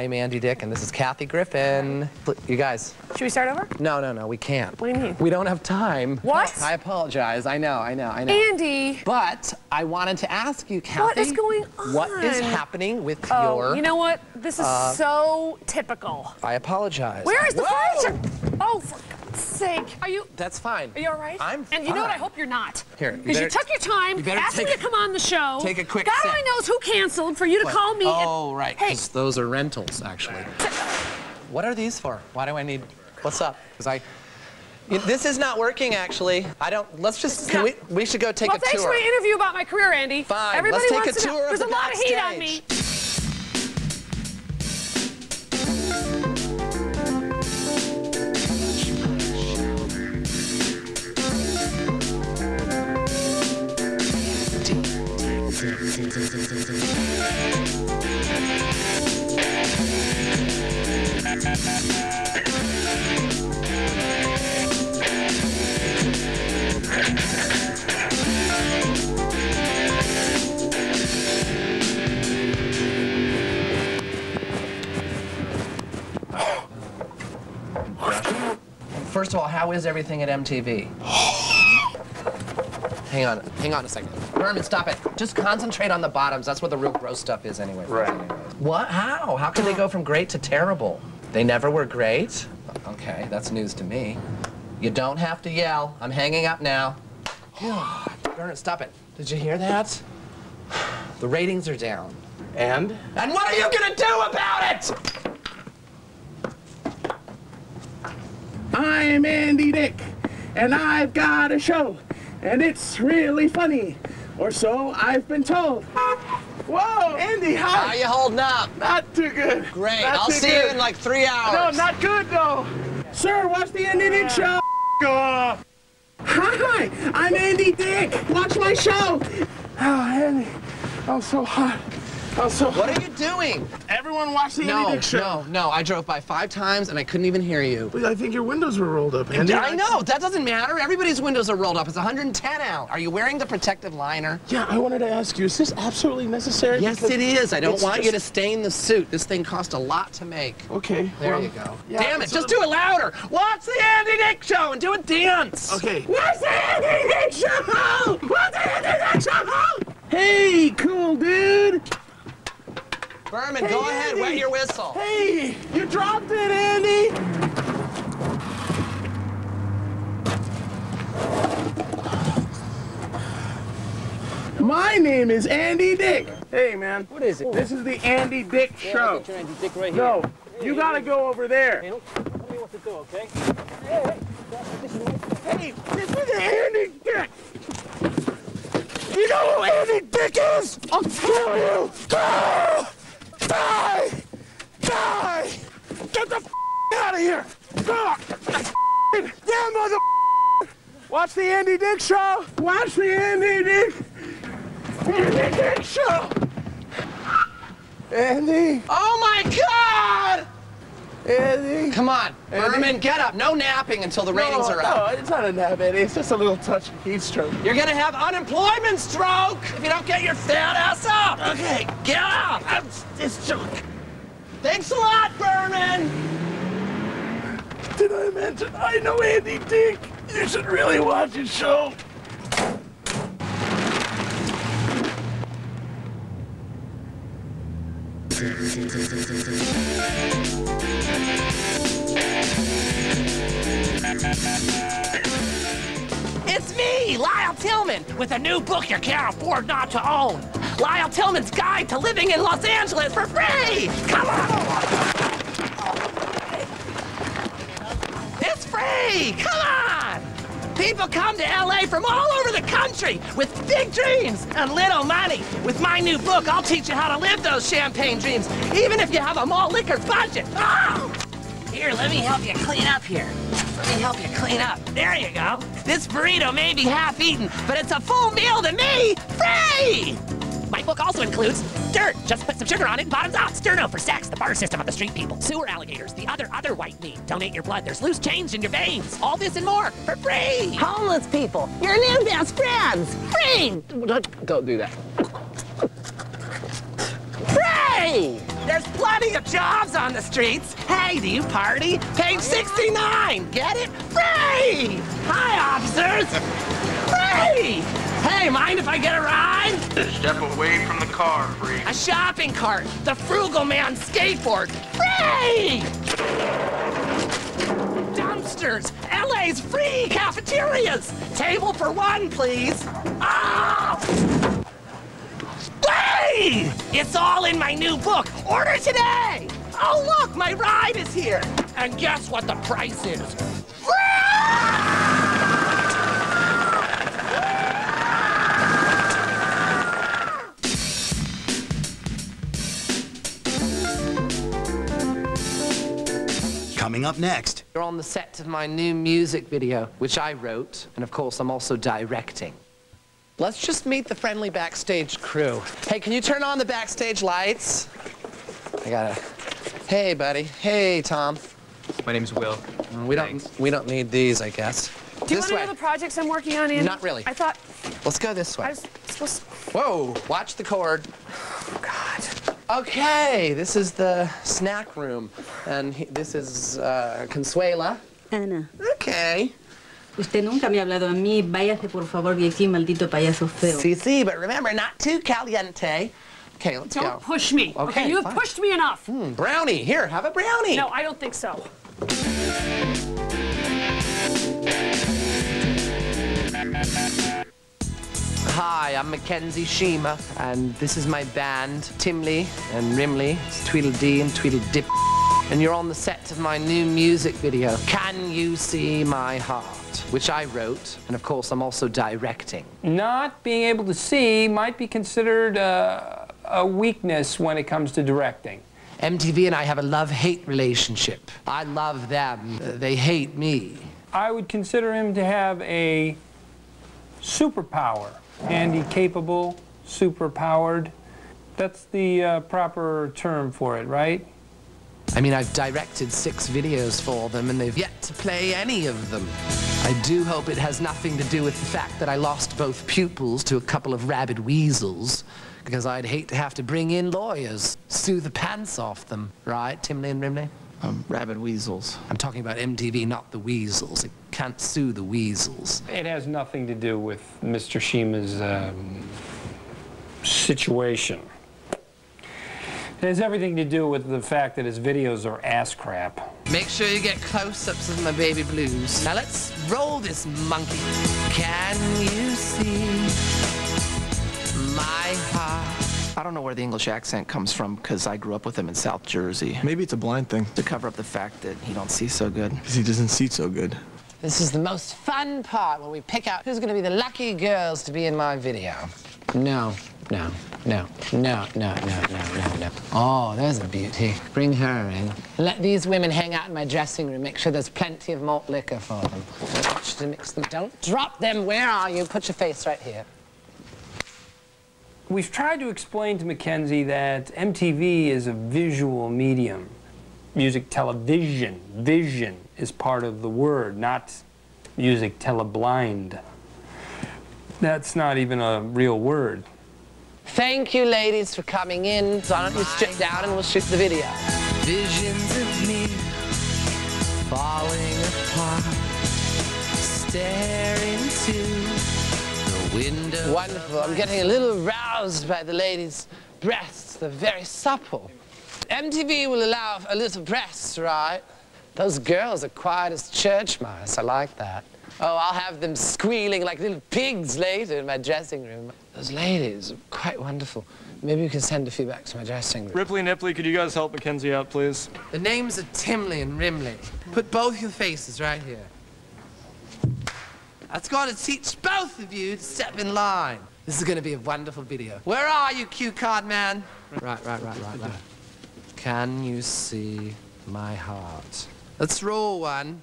I'm Andy Dick, and this is Kathy Griffin. You guys. Should we start over? No, no, no, we can't. What do you mean? We don't have time. What? I apologize. I know, I know, I know. Andy! But I wanted to ask you, Kathy. What is going on? What is happening with your... You know what? This is so typical. I apologize. Where is the furniture? Oh, for God's sake. Are you... That's fine. Are you all right? I'm fine. And you know what? I hope you're not. Here, because you took your time, asked me to come on the show. Take a quick God only knows who canceled for you to call me. Oh, right. Hey. Those are rentals, actually. What are these for? Why do I need... What's up? Because I... This is not working, actually. I don't... Let's just... Not... We should go take a tour. Well, thanks for my interview about my career, Andy. Fine. Everybody let's take a tour of the backstage. There's a lot of heat on me. First of all, how is everything at MTV? Hang on a second. Vernon, stop it. Just concentrate on the bottoms. That's where the real gross stuff is anyway. Right. What? How? How can they go from great to terrible? They never were great? Okay, that's news to me. You don't have to yell. I'm hanging up now. Vernon, stop it. Did you hear that? The ratings are down. And? And what are you gonna do about it? I'm Andy Dick, and I've got a show, and it's really funny, or so I've been told. Whoa, Andy, how are you holding up? Not too good. Great, I'll see you in like 3 hours. No, not good, though. Sir, watch the Andy Dick show. Hi, I'm Andy Dick. Watch my show. Oh, Andy, I'm so hot. What are you doing? Everyone watch the Andy Dick show. No. I drove by 5 times and I couldn't even hear you. But I think your windows were rolled up, Andy. I know. That doesn't matter. Everybody's windows are rolled up. It's 110 out. Are you wearing the protective liner? Yeah, I wanted to ask you, is this absolutely necessary? Yes, it is. I don't want you to stain the suit. This thing cost a lot to make. Okay. There you go. Yeah, damn it. Just do it louder. Watch the Andy Dick show and do a dance. Okay. Watch the Andy Dick show. Watch the Andy Dick show. Hey, cool dude. Vernon, go ahead, wet your whistle. Hey, you dropped it, Andy! My name is Andy Dick. Hey, man. What is it? This is the Andy Dick show. Yeah, Andy Dick right here. No, you gotta go over there. Hey, tell me what to do, okay? Hey, this is Andy Dick! You know who Andy Dick is? I'll kill you! Go! Die! Die! Get the f*** out of here! Go! Yeah, mother f***! Watch the Andy Dick show! Watch the Andy Dick! Andy Dick show! Andy! Oh my God! Andy? Come on, Vernon, get up. No napping until the ratings are up. No, it's not a nap, Andy. It's just a little touch of heat stroke. You're going to have unemployment stroke if you don't get your fat ass up. Okay, get up. It's junk. Thanks a lot, Vernon. Did I mention I know Andy Dick? You should really watch his show. It's me, Lyle Tillman, with a new book you can't afford not to own. Lyle Tillman's Guide to Living in Los Angeles for Free! Come on! It's free! Come on! People come to LA from all over the country with big dreams and little money. With my new book, I'll teach you how to live those champagne dreams, even if you have a malt liquor budget. Oh! Here, let me help you clean up here. Let me help you clean up. There you go. This burrito may be half-eaten, but it's a full meal to me, free! My book also includes dirt. Just put some sugar on it, bottoms up. Sterno for sex, the bar system of the street people. Sewer alligators, the other white meat. Donate your blood, there's loose change in your veins. All this and more, for free! Homeless people, your new best friends, free! Don't do that. Free! There's plenty of jobs on the streets. Hey, do you party? Page 69, get it? Free! Hi, officers! Free! Hey, mind if I get a ride? Step away from the car, free. A shopping cart, the frugal man skateboard, free! Dumpsters, LA's free cafeterias. Table for one, please. Oh! Hey! It's all in my new book. Order today! Oh, look, my ride is here. And guess what the price is? Coming up next. You're on the set of my new music video, which I wrote, and of course, I'm also directing. Let's just meet the friendly backstage crew. Hey, can you turn on the backstage lights? Hey, buddy. Hey, Tom. My name's Will. We don't need these, I guess. Do you want to know the projects I'm working on, Andy? Not really. I thought... Let's go this way. I was supposed to... Whoa, watch the cord. Oh, God. Okay, this is the snack room. And this is Consuela. Anna. Okay. Usted nunca me ha hablado a mí. Váyase, por favor, de aquí, maldito payaso feo. Sí, sí, but remember, not too caliente. Okay, let's go. Don't push me. Okay, you have pushed me enough. Brownie. Here, have a brownie. No, I don't think so. Hi, I'm McKenzie Shima, and this is my band, Timley and Rimley. It's Tweedledee and Tweedledip. And you're on the set of my new music video, Can You See My Heart, which I wrote, and of course I'm also directing. Not being able to see might be considered a weakness when it comes to directing. MTV and I have a love-hate relationship. I love them, they hate me. I would consider him to have a superpower. Andy capable, superpowered. That's the proper term for it, right? I mean, I've directed 6 videos for them, and they've yet to play any of them. I do hope it has nothing to do with the fact that I lost both pupils to a couple of rabid weasels, because I'd hate to have to bring in lawyers, sue the pants off them. Right, Timley and Rimley? Rabid weasels. I'm talking about MTV, not the weasels. It can't sue the weasels. It has nothing to do with Mr. Shima's situation. It has everything to do with the fact that his videos are ass crap. Make sure you get close-ups of my baby blues. Now let's roll this monkey. Can you see my heart? I don't know where the English accent comes from because I grew up with him in South Jersey. Maybe it's a blind thing. To cover up the fact that he don't see so good. Because he doesn't see so good. This is the most fun part where we pick out who's going to be the lucky girls to be in my video. No. No, no, no, no, no, no, no, no. Oh, there's a beauty. Bring her in. Let these women hang out in my dressing room. Make sure there's plenty of malt liquor for them. Watch to mix them. Don't drop them. Where are you? Put your face right here. We've tried to explain to Mackenzie that MTV is a visual medium. Music television. Vision is part of the word, not music teleblind. That's not even a real word. Thank you, ladies, for coming in. So why don't you strip down and we'll shoot the video. Visions of me falling apart, staring to the window. Wonderful. I'm getting a little roused by the ladies' breasts. They're very supple. MTV will allow a little breasts, right? Those girls are quiet as church mice. I like that. Oh, I'll have them squealing like little pigs later in my dressing room. Those ladies are quite wonderful. Maybe you can send a few back to my dressing room. Ripley and Nipley, could you guys help Mackenzie out, please? The names are Timley and Rimley. Put both your faces right here. That's got to teach both of you to step in line. This is going to be a wonderful video. Where are you, cue card man? Right. Can you see my heart? Let's roll one.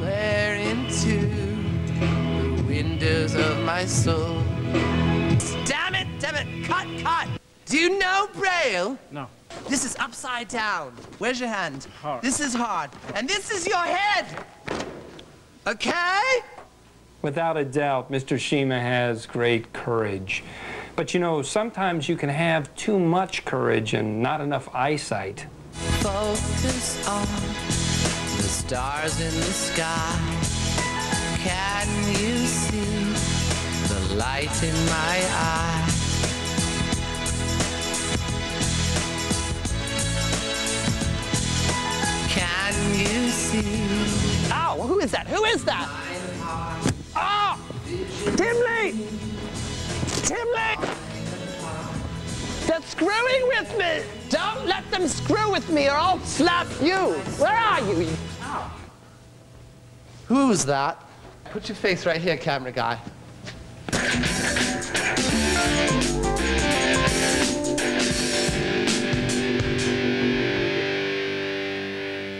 There into the windows of my soul. Damn it, cut! Do you know Braille? No. This is upside down. Where's your hand? Hard. This is hard. And this is your head! Okay? Without a doubt, Mr. Shima has great courage. But you know, sometimes you can have too much courage and not enough eyesight. Focus on the stars in the sky. Can you see the light in my eye? Can you see? Ow, who is that? Who is that? Ah! Oh! Timley! Timley! They're screwing with me! Don't let them screw with me or I'll slap you! Where are you? Ow. Who's that? Put your face right here, camera guy.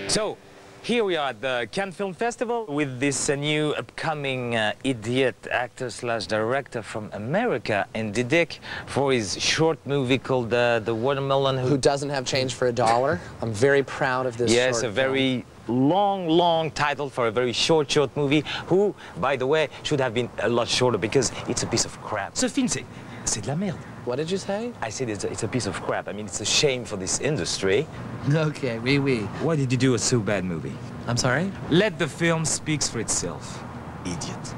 So, here we are at the Cannes Film Festival with this new upcoming idiot actor/director from America, Andy Dick, for his short movie called The Watermelon Who Doesn't Have Change for a Dollar. I'm very proud of this short film. Very long title for a very short movie, who, by the way, should have been a lot shorter because it's a piece of crap. Ce film, c'est de la merde. What did you say? I said it's a piece of crap. I mean, it's a shame for this industry. Okay, oui, oui. Why did you do a so bad movie? I'm sorry? Let the film speak for itself, idiot.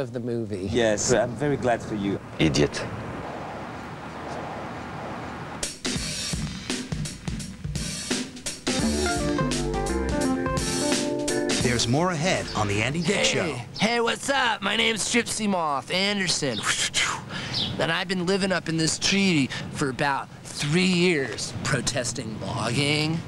Of the movie. Yes, I'm very glad for you. Idiot. There's more ahead on The Andy Dick Show. Hey, what's up? My name's Gypsy Moth Anderson. And I've been living up in this tree for about 3 years, protesting logging.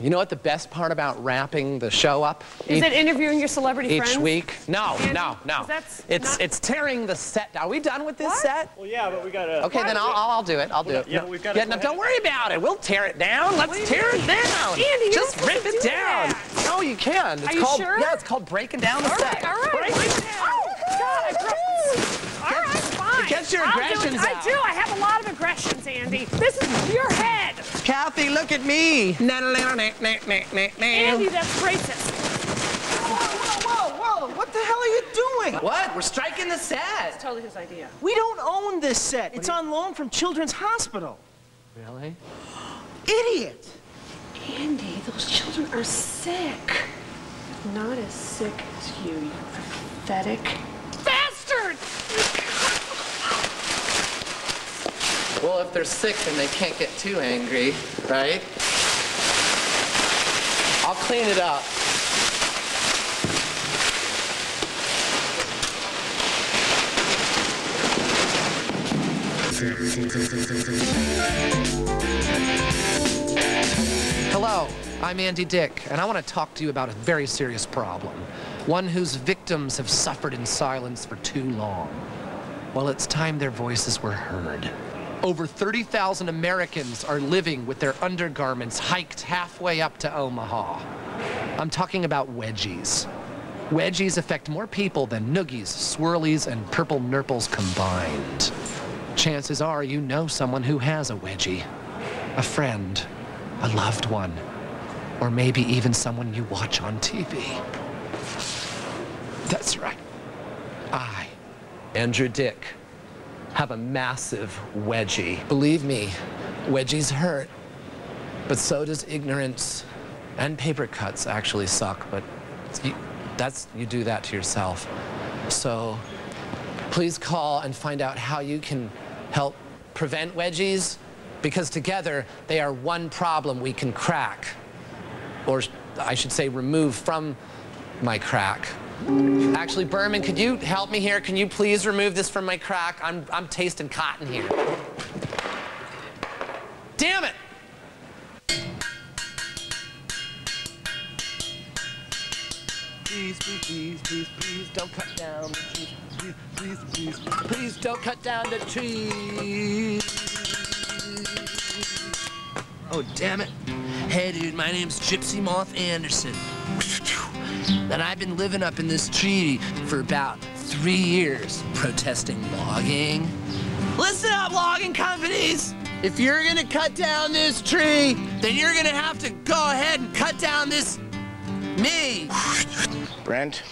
You know what the best part about wrapping the show up? Is it interviewing your celebrity friends? Each week? No, no, no. It's tearing the set down. Are we done with this set? Well, yeah, but we got to... Okay, then I'll do it. I'll do it. Yeah, we've got to... Don't worry about it. We'll tear it down. Let's tear it down. Andy, just rip it down. No, you can. Are you sure? Yeah, it's called breaking down the set. All right, break it down. Oh, God, all right, fine. Get your aggressions out. I do. I have a lot of aggressions, Andy. This is your head. Kathy, look at me. Andy, that's racist. Whoa. What the hell are you doing? What? We're striking the set. That's totally his idea. We don't own this set. It's on loan from Children's Hospital. Really? Idiot. Andy, those children are sick. Not as sick as you, you pathetic bastard. Well, if they're sick, then they can't get too angry, right? I'll clean it up. Hello, I'm Andy Dick, and I want to talk to you about a very serious problem. One whose victims have suffered in silence for too long. Well, it's time their voices were heard. Over 30,000 Americans are living with their undergarments hiked halfway up to Omaha. I'm talking about wedgies. Wedgies affect more people than noogies, swirlies, and purple nurples combined. Chances are you know someone who has a wedgie. A friend, a loved one, or maybe even someone you watch on TV. That's right. I, Andrew Dick, have a massive wedgie. Believe me, wedgies hurt, but so does ignorance. And paper cuts actually suck, but you do that to yourself. So please call and find out how you can help prevent wedgies, because together they are one problem we can crack, or I should say remove from my crack. Actually, Berman, could you help me here? Can you please remove this from my crack? I'm tasting cotton here. Damn it! Please, please, please, please, please don't cut down the trees. Please, please, please, please, please don't cut down the trees. Oh, damn it. Hey, dude, my name's Gypsy Moth Anderson. And I've been living up in this tree for about 3 years, protesting logging. Listen up, logging companies! If you're gonna cut down this tree, then you're gonna have to go ahead and cut down this me. Brent,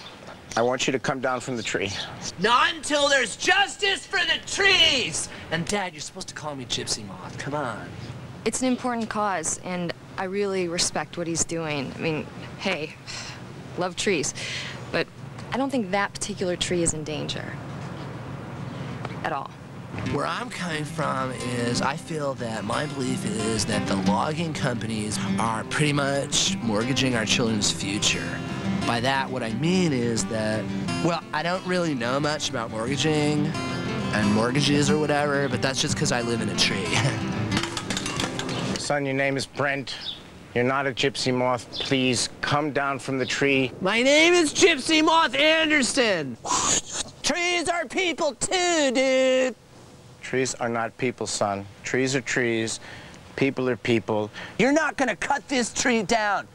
I want you to come down from the tree. Not until there's justice for the trees! And Dad, you're supposed to call me Gypsy Moth. Come on. It's an important cause, and I really respect what he's doing. I mean, hey, love trees. But I don't think that particular tree is in danger. At all. Where I'm coming from is I feel that my belief is that the logging companies are pretty much mortgaging our children's future. By that, what I mean is that, well, I don't really know much about mortgaging and mortgages or whatever, but that's just because I live in a tree. Son, your name is Brent. You're not a Gypsy Moth. Please come down from the tree. My name is Gypsy Moth Anderson. Trees are people too, dude. Trees are not people, son. Trees are trees. People are people. You're not gonna cut this tree down.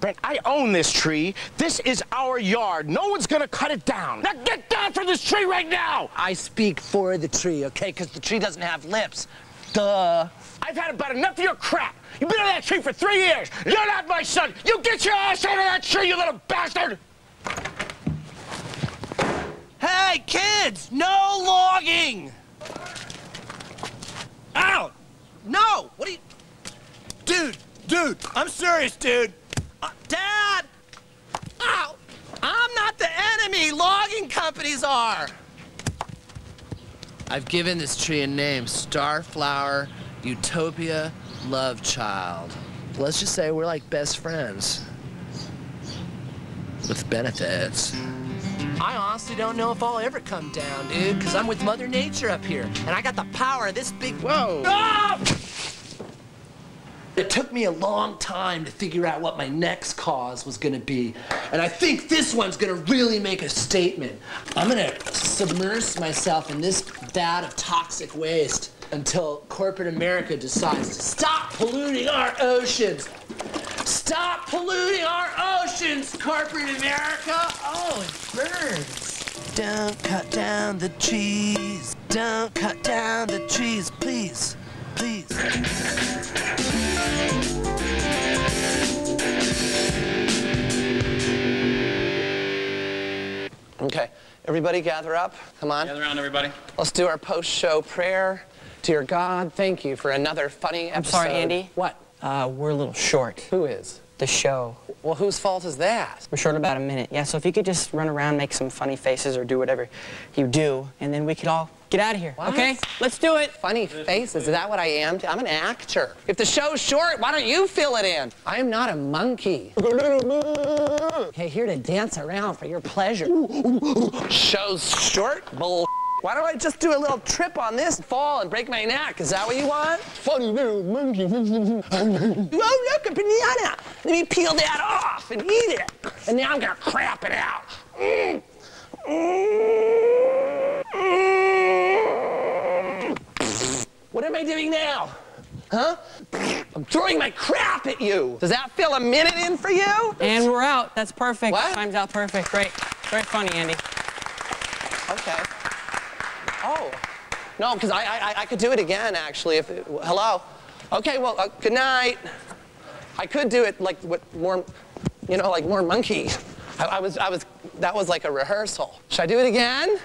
Brent, I own this tree. This is our yard. No one's gonna cut it down. Now get down from this tree right now! I speak for the tree, okay? Because the tree doesn't have lips. Duh. I've had about enough of your crap. You've been on that tree for 3 years. You're not my son. You get your ass out of that tree, you little bastard! Hey, kids! No logging! Ow! No! What are you... Dude! I'm serious, dude! Dad! Ow! I'm not the enemy! Logging companies are! I've given this tree a name, Starflower, Utopia, Love Child. Let's just say we're like best friends. With benefits. I honestly don't know if I'll ever come down, dude, because I'm with Mother Nature up here, and I got the power of this big... Whoa! Ah! It took me a long time to figure out what my next cause was going to be, and I think this one's going to really make a statement. I'm going to submerge myself in this vat of toxic waste until corporate America decides to stop polluting our oceans. Stop polluting our oceans, corporate America! Oh, it burns. Don't cut down the trees. Don't cut down the trees, please. Please. Okay, everybody gather up. Come on. Gather around, everybody. Let's do our post-show prayer. Dear God, thank you for another funny episode. I'm sorry, Andy. What? We're a little short. Who is? The show. Well, whose fault is that? We're short about a minute. Yeah, so if you could just run around, make some funny faces, or do whatever you do, and then we could all get out of here. What? Okay? Let's do it. Funny faces. Is that what I am? I'm an actor. If the show's short, why don't you fill it in? I am not a monkey. Okay, here to dance around for your pleasure. Show's short? Bull. Why don't I just do a little trip on this and fall and break my neck? Is that what you want? Funny little monkey. Oh, look, a banana. Let me peel that off and eat it. And now I'm going to crap it out. Mm. Mm. Mm. What am I doing now? Huh? I'm throwing my crap at you. Does that fill a minute in for you? And we're out. That's perfect. What? Time's out perfect. Great. Very funny, Andy. Okay. Oh. No, because I could do it again, actually. If it, hello? Okay, well, good night. I could do it like with more, you know, like more monkey. I was, that was like a rehearsal. Should I do it again?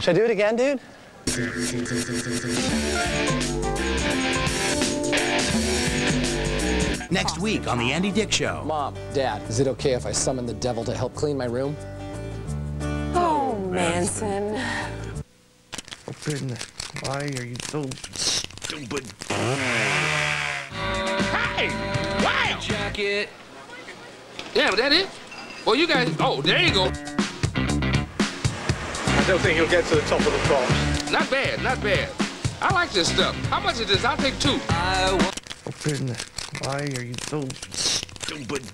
Should I do it again, dude? Next week on The Andy Dick Show. Mom, Dad, is it okay if I summon the devil to help clean my room? Oh, Manson. Oh, goodness. Why are you so stupid? Hey! Wow! Jacket. Yeah, was that it? Well, you guys... Oh, there you go. I don't think you'll get to the top of the cross. Not bad, not bad. I like this stuff. How much is this? I'll take two. Oh, goodness. Why are you so stupid?